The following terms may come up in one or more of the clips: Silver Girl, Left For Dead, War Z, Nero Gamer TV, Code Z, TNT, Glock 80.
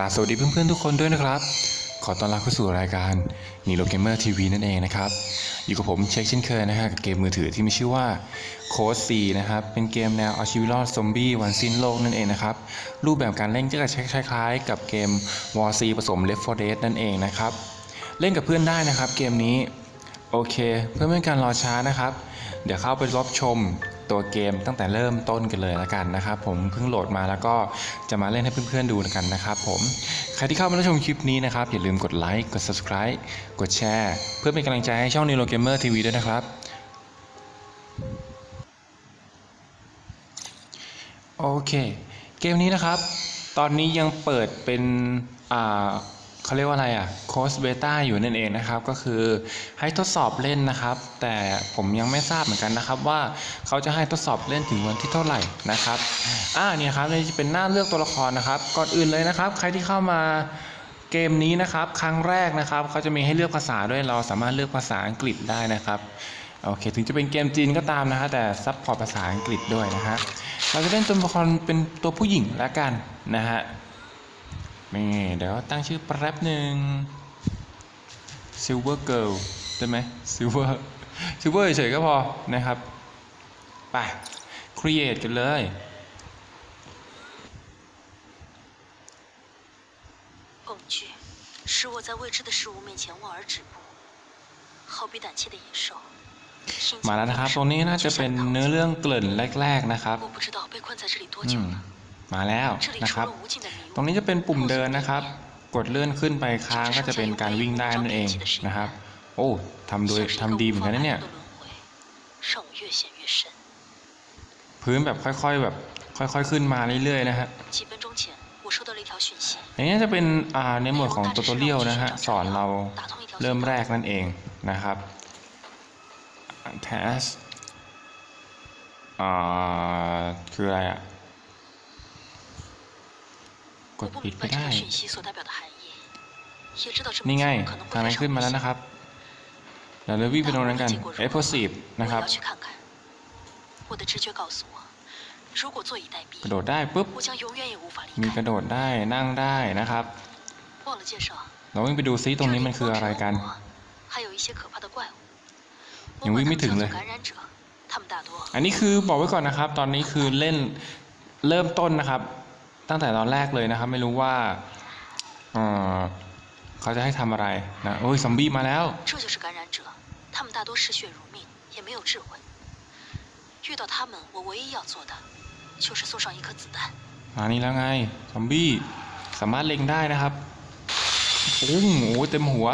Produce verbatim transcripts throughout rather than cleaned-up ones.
ลาสวัสดีเพื่อนๆทุกคนด้วยนะครับขอต้อนรับเข้าสู่รายการนีโรเกมเมอร์ทีวีนั่นเองนะครับอยู่กับผมเช็คเช่นเคยนะฮะกับเกมมือถือที่มีชื่อว่าโค้ด ซี นะครับเป็นเกมแนวเอาชีวิตรอดซอมบี้วันสิ้นโลกนั่นเองนะครับรูปแบบการเล่นจะคล้ายๆกับเกม วอร์ ซี ผสม เลฟต์ โฟร์ เดด นั่นเองนะครับเล่นกับเพื่อนได้นะครับเกมนี้โอเคเพื่อไม่ให้การรอช้านะครับเดี๋ยวเข้าไปรับชมตัวเกมตั้งแต่เริ่มต้นกันเลยละกันนะครับผมเพิ่งโหลดมาแล้วก็จะมาเล่นให้เพื่อนๆดูกันนะครับผมใครที่เข้ามาชมคลิปนี้นะครับอย่าลืมกดไลค์กด ซับสไครบ์ กดแชร์เพื่อเป็นกำลังใจให้ช่อง นีโรเกมเมอร์ ทีวี ด้วยนะครับโอเคเกมนี้นะครับตอนนี้ยังเปิดเป็นอ่าเขาเรียกว่าอะไรอ่ะโค้ดเบต้าอยู่นั่นเองนะครับก็คือให้ทดสอบเล่นนะครับแต่ผมยังไม่ทราบเหมือนกันนะครับว่าเขาจะให้ทดสอบเล่นถึงวันที่เท่าไหร่นะครับอ่าเนี่ยครับนี่จะเป็นหน้าเลือกตัวละครนะครับก่อนอื่นเลยนะครับใครที่เข้ามาเกมนี้นะครับครั้งแรกนะครับเขาจะมีให้เลือกภาษาด้วยเราสามารถเลือกภาษาอังกฤษได้นะครับโอเคถึงจะเป็นเกมจีนก็ตามนะฮะแต่ซับพอร์ตภาษาอังกฤษด้วยนะฮะเราจะเล่นตัวละครเป็นตัวผู้หญิงละกันนะฮะเดี๋ยวตั้งชื่อแป๊บหนึ่ง Silver Girl ได้ไหม Silver Silver เฉยๆก็พอนะครับไป Create กันเลย恐惧使我在未知的事物面前望而止步，好比胆怯的野兽。มาแล้วนะครับตรงนี้น่าจะเป็นเนื้อเรื่องเกริ่นแรกๆนะครับมาแล้วนะครับตรงนี้จะเป็นปุ่มเดินนะครับกดเลื่อนขึ้นไปค้างก็จะเป็นการวิ่งได้นั่นเองนะครับโอ้ทำโดยทำดีเหมือนกันนะเนี่ยพื้นแบบค่อยๆแบบค่อยๆขึ้นมาเรื่อยๆนะฮะอย่างนี้จะเป็นในหมวดของตัวตัวเลี้ยวนะฮะสอนเราเริ่มแรกนั่นเองนะครับแทสอ่าคืออะไรอ่ะกดปิดไม่ได้นี่ไงทางนั้นขึ้นมาแล้วนะครับเดี๋ยวเราวิ่งไปตรงนั้นกัน เอ็กซ์ โพสิฟ นะครับกระโดดได้ปุ๊บมีกระโดดได้นั่งได้นะครับเราวิ่งไปดูซิตรงนี้มันคืออะไรกันยังวิ่งไม่ถึงเลยอันนี้คือบอกไว้ก่อนนะครับตอนนี้คือเล่นเริ่มต้นนะครับตั้งแต่ตอนแรกเลยนะครับไม่รู้ว่า เอ่อ เขาจะให้ทำอะไรนะโอ้ยซอมบี้มาแล้วมานี่แล้วไงซอมบี้สามารถเล็งได้นะครับโอ้โหเต็มหัว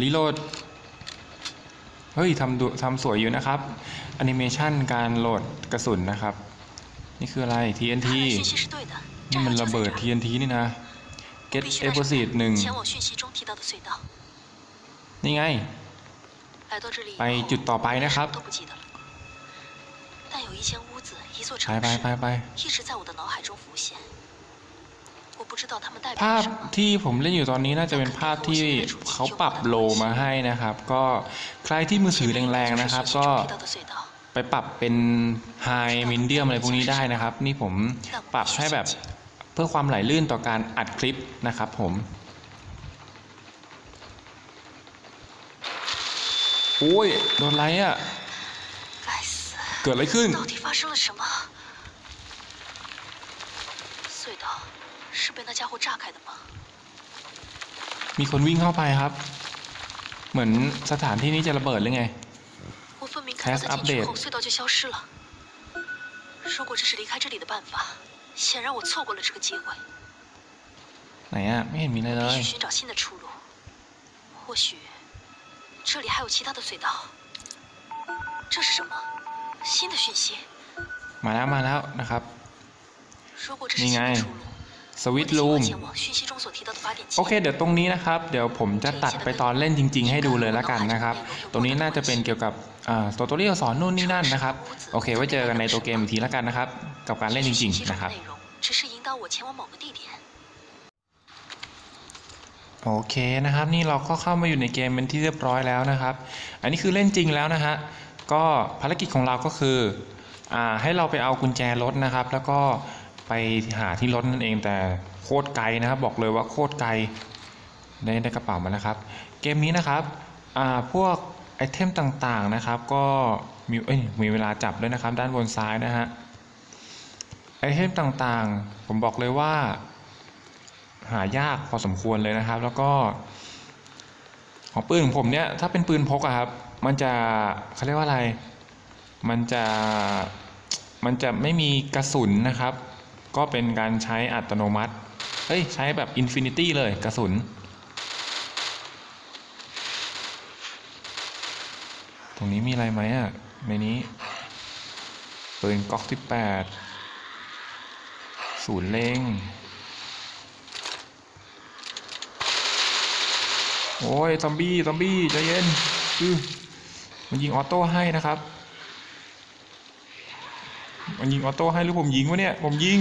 รีโหลดเฮ้ยทำดูทำสวยอยู่นะครับแอนิเมชันการโหลดกระสุนนะครับนี่คืออะไร ที เอ็น ที นี่มันระเบิด ที เอ็น ที นี่นะ เก็ต เอ็กซ์ โพสิฟ หนึ่งนี่ไงไปจุดต่อไปนะครับไปไปไปไปภาพที่ผมเล่นอยู่ตอนนี้น่าจะเป็นภาพที่เขาปรับโลมาให้นะครับก็ใครที่มือถือแรงๆนะครับก็ไปปรับเป็น ไฮ มีเดียม อะไรพวกนี้ได้นะครับนี่ผมปรับให้แบบเพื่อความไหลลื่นต่อการอัดคลิปนะครับผมโอ้ยโดนไรอ่ะเกิดอะไรขึ้นมีคนวิ่งเข้าไปครับเหมือนสถานที่นี้จะระเบิดหรือไงแคสอัปเดตไหนอ่ะไม่เห็นมีอะไรเลยมาแล้วมาแล้วนะครับนี่ไงสวิตช์รูมโอเคเดี๋ยวตรงนี้นะครับเดี๋ยวผมจะตัดไปตอนเล่นจริงๆให้ดูเลยละกันนะครับตรงนี้น่าจะเป็นเกี่ยวกับตัวตัวเรียกสอนนู่นนี่นั่นนะครับโอเคไว้เจอกันในตัวเกมอีกทีละกันนะครับกับการเล่นจริงๆนะครับโอเคนะครับนี่เราก็เข้ามาอยู่ในเกมเป็นที่เรียบร้อยแล้วนะครับอันนี้คือเล่นจริงแล้วนะฮะก็ภารกิจของเราก็คือให้เราไปเอากุญแจรถนะครับแล้วก็ ไปหาที่รถนั่นเองแต่โคตรไกลนะครับบอกเลยว่าโคตรไกลได้ได้กระเป๋ามาแล้วครับเกมนี้นะครับอ่าพวกไอเทมต่างๆนะครับก็มีเอ้ยมีเวลาจับด้วยนะครับด้านบนซ้ายนะฮะไอเทมต่างๆผมบอกเลยว่าหายากพอสมควรเลยนะครับแล้วก็ของปืนของผมเนี่ยถ้าเป็นปืนพกอะครับมันจะเขาเรียกว่าอะไรมันจะมันจะไม่มีกระสุนนะครับก็เป็นการใช้อัตโนมัติเฮ้ยใช้แบบอินฟินิตี้เลยกระสุนตรงนี้มีอะไรไหมอะในนี้ปืนก๊อกที่แปดศูนย์เล็งโอ้ยซอมบี้ซอมบี้ใจเย็นคือมันยิงออโต้ให้นะครับมันยิงออโต้ให้หรือผมยิงวะเนี่ยผมยิง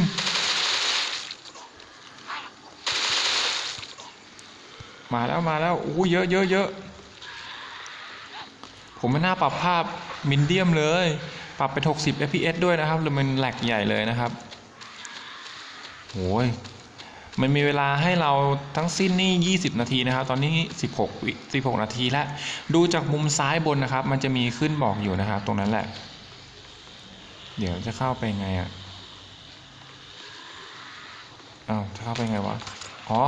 มาแล้วมาแล้วโอ้เยอะเยอะเยอะผมไม่น่าปรับภาพมินเดียมเลยปรับเป็นหกสิบ เอฟ พี เอส ด้วยนะครับหรือมันแหลกใหญ่เลยนะครับโอ้ยมันมีเวลาให้เราทั้งสิ้นนี่ยี่สิบนาทีนะครับตอนนี้สิบหก สิบหกนาทีแล้วดูจากมุมซ้ายบนนะครับมันจะมีขึ้นบอกอยู่นะครับตรงนั้นแหละเดี๋ยวจะเข้าไปไงอ่ะอ้าวจะเข้าไปไงวะอ๋อ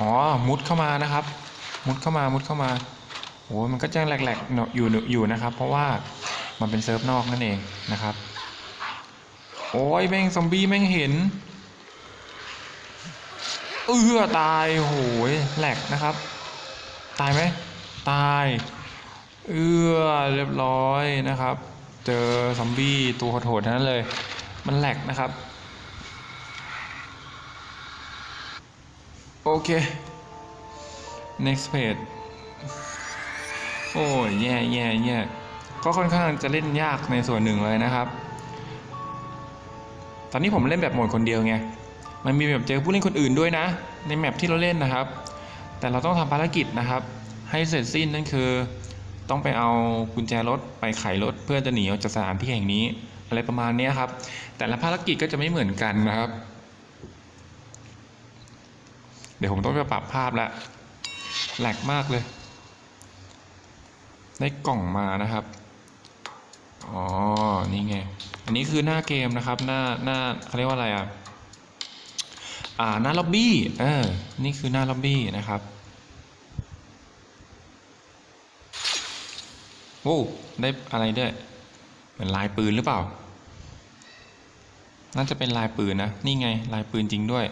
อ๋อมุดเข้ามานะครับมุดเข้ามามุดเข้ามาโอ้มันก็จะแหลกๆอยู่อยู่นะครับเพราะว่ามันเป็นเซิร์ฟนอกนั่นเองนะครับโอ้ยแม่งซอมบี้แม่งเห็นเอื้อตายโหยแหลกนะครับตายไหมตายเอื้อเรียบร้อยนะครับเจอซอมบี้ตัวโหดๆนั้นเลยมันแหลกนะครับโอเค next page โอ้ยแย่แย่แย่ก็ค่อนข้างจะเล่นยากในส่วนหนึ่งเลยนะครับตอนนี้ผมเล่นแบบหมดคนเดียวไงมันมีแบบเจอผู้เล่นคนอื่นด้วยนะในแมปที่เราเล่นนะครับแต่เราต้องทำภารกิจนะครับให้เสร็จสิ้นนั่นคือต้องไปเอากุญแจรถไปไขรถเพื่อจะหนีออกจากสถานที่แห่งนี้อะไรประมาณนี้ครับแต่ละภารกิจก็จะไม่เหมือนกันนะครับเดี๋ยวผมต้องไปปรับภาพละแหลกมากเลยได้กล่องมานะครับอ๋อนี่ไงอันนี้คือหน้าเกมนะครับหน้าหน้าเขาเรียกว่าอะไรอ่ะอ่าหน้าล็อบบี้เออนี่คือหน้าล็อบบี้นะครับโอ้ได้อะไรด้วยเหมือนลายปืนหรือเปล่าน่าจะเป็นลายปืนนะนี่ไงลายปืนจริงด้วย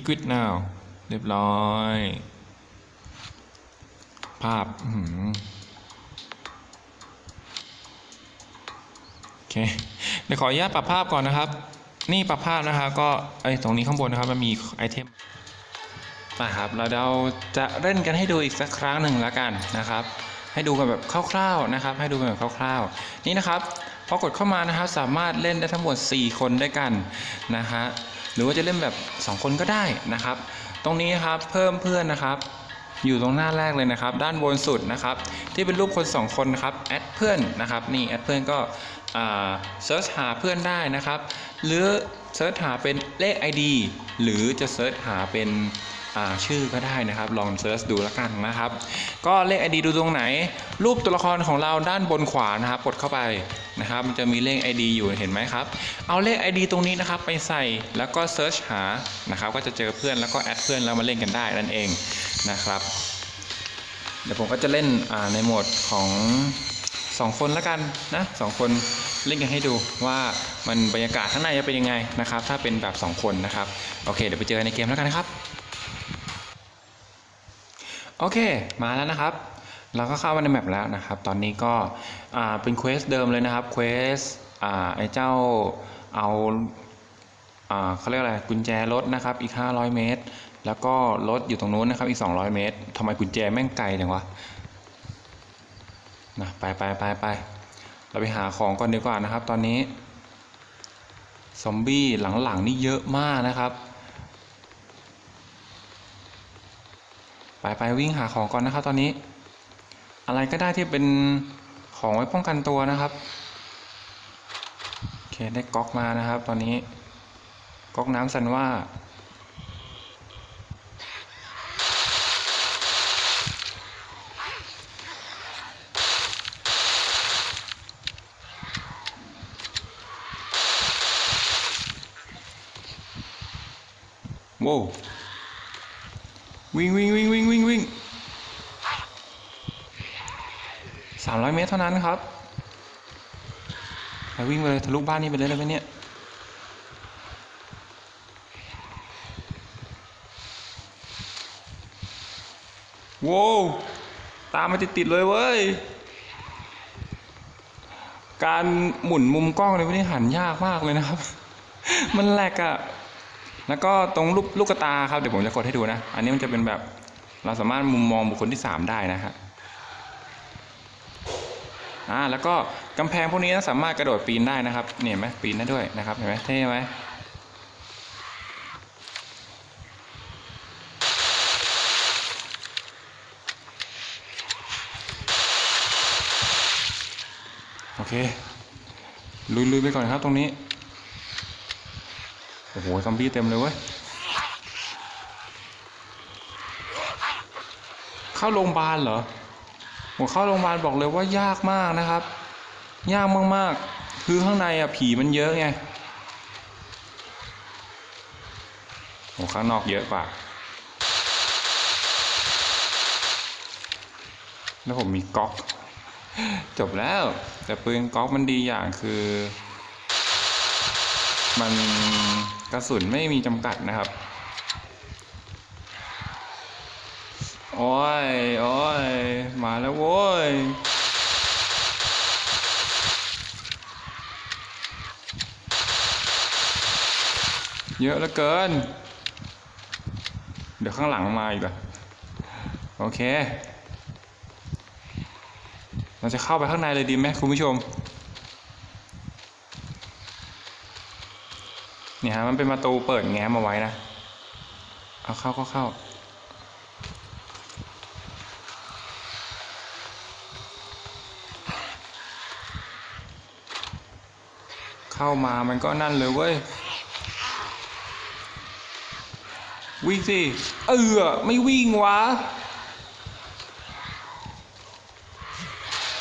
Equip now เรียบร้อยภาพโอเคเดี๋ยวขออนุญาตปรับภาพก่อนนะครับนี่ปรับภาพนะคะก็ไอ้ตรงนี้ข้างบนนะครับมันมีไอเทมมาครับเราเราจะเล่นกันให้ดูอีกสักครั้งหนึ่งแล้วกันนะครับให้ดูกันแบบคร่าวๆนะครับให้ดูกันแบบคร่าวๆนี่นะครับพอกดเข้ามานะครับสามารถเล่นได้ทั้งหมดสี่คนด้วยกันนะฮะหรือว่าจะเล่นแบบสองคนก็ได้นะครับตรงนี้ครับเพิ่มเพื่อนนะครับอยู่ตรงหน้าแรกเลยนะครับด้านบนสุดนะครับที่เป็นรูปคนสองคนนะครับแอดเพื่อนนะครับนี่แอดเพื่อนก็เซิร์ชหาเพื่อนได้นะครับหรือเซิร์ชหาเป็นเลข ไอ ดี หรือจะเซิร์ชหาเป็นชื่อก็ได้นะครับลองเซิร์ชดูแล้วกันนะครับก็เลข ไอ ดี ดูตรงไหนรูปตัวละครของเราด้านบนขวานะครับกดเข้าไปนะครับมันจะมีเลข ไอ ดี อยู่เห็นไหมครับเอาเลข ไอ ดี ตรงนี้นะครับไปใส่แล้วก็เซิร์ชหานะครับก็จะเจอเพื่อนแล้วก็แอดเพื่อนแล้วมาเล่นกันได้นั่นเองนะครับเดี๋ยวผมก็จะเล่นในโหมดของสองคนแล้วกันนะสองคนเล่นกันให้ดูว่ามันบรรยากาศข้างในจะเป็นยังไงนะครับถ้าเป็นแบบสองคนนะครับโอเคเดี๋ยวไปเจอในเกมแล้วกันนะครับโอเคมาแล้วนะครับเราก็เข้ามาในแมปแล้วนะครับตอนนี้ก็เป็นเควสเดิมเลยนะครับเควสไอ้เจ้าเอาเขาเรียกอะไรกุญแจรถนะครับอีกห้าร้อยเมตรแล้วก็รถอยู่ตรงนู้นนะครับอีกสองร้อยเมตรทำไมกุญแจแม่งไกลจังวะนะไปไปไปไปเราไปหาของก่อนดีกว่านะครับตอนนี้ซอมบี้หลังๆนี่เยอะมากนะครับ ไปวิ่งหาของก่อนนะครับตอนนี้อะไรก็ได้ที่เป็นของไว้ป้องกันตัวนะครับโอเคได้ก๊อกมานะครับตอนนี้ก๊อกน้ำสันว่าว้าววิ่งวิ่งวิ่งวิ่งวิ่งวิ่งสามร้อยเมตรเท่านั้นครับไปวิ่งไปเลยทะลุบ้านนี้ไปเลยเลยไหมเนี่ยว้าวตามมาติดติดเลยเว้ยการหมุนมุมกล้องในวิธีหันยากมากเลยนะครับมันแหลกอะแล้วก็ตรงรูปลูกตาครับเดี๋ยวผมจะกดให้ดูนะอันนี้มันจะเป็นแบบเราสามารถมุมมองบุคคลที่สามได้นะฮะอ่าแล้วก็กำแพงพวกนี้สามารถกระโดดปีนได้นะครับเนี่ยเห็นไหมปีนได้ด้วยนะครับเห็นไหมเท่ไหมโอเคลุยๆไปก่อนครับตรงนี้โอ้โหซอมบี้เต็มเลยเว้ยเข้าโรงพยาบาลเหรอโอ้เข้าโรงพยาบาลบอกเลยว่ายากมากนะครับยากมากๆคือข้างในอะผีมันเยอะไงโอ้ข้างนอกเยอะกว่าแล้วผมมีก๊อกจบแล้วแต่ปืนก๊อกมันดีอย่างคือมันกระสุนไม่มีจำกัดนะครับโอ้ยโอ้ยมาแล้วโว้ยเยอะเหลือเกินเดี๋ยวข้างหลังมาอีกอ่ะโอเคเราจะเข้าไปข้างในเลยดีไหมคุณผู้ชมเนี่ยฮะมันเป็นประตูเปิดแง้มมาไว้นะเอาเข้าก็เข้าเข้ามามันก็นั่นเลยเว้ยวิ่งสิเออไม่วิ่งวะ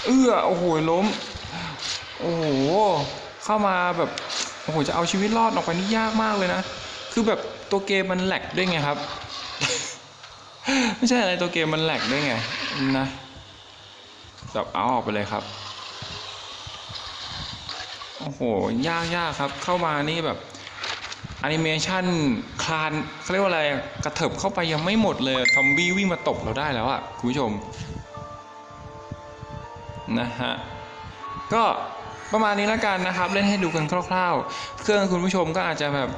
เออโอ้โหล้มโอ้โหเข้ามาแบบโอ้โหจะเอาชีวิตรอดออกไปนี่ยากมากเลยนะคือแบบตัวเกมมันแหลกด้วยไงครับ ไม่ใช่อะไรตัวเกมมันแหลกด้วยไงนะจับเอาออกไปเลยครับโอ้โหยากยากครับเข้ามานี่แบบแอนิเมชันคลานเขาเรียกว่าอะไรกระเถิบเข้าไปยังไม่หมดเลยซอมบี้วิ่งมาตบเราได้แล้วอ่ะคุณผู้ชมนะฮะก็ประมาณนี้แล้วกันนะครับเล่นให้ดูกันคร่าวๆเครื่องคุณผู้ชมก็อาจจะแบบ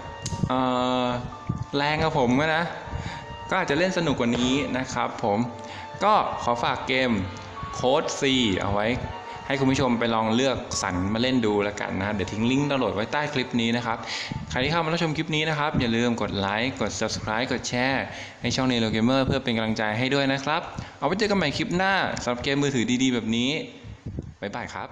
แรงกับผมก็นะก็อาจจะเล่นสนุกกว่านี้นะครับผมก็ขอฝากเกมโค้ด C เอาไว้ให้คุณผู้ชมไปลองเลือกสรรมาเล่นดูแล้วกันนะเดี๋ยวทิ้งลิงก์ดาวน์โหลดไว้ใต้คลิปนี้นะครับใครที่เข้ามารับชมคลิปนี้นะครับอย่าลืมกดไลค์กด ซับสไครบ์ กดแชร์ให้ช่อง Nero Gamer เพื่อเป็นกำลังใจให้ด้วยนะครับเอาไว้เจอกันใหม่คลิปหน้าสำหรับเกมมือถือดีๆแบบนี้บ๊ายบายครับ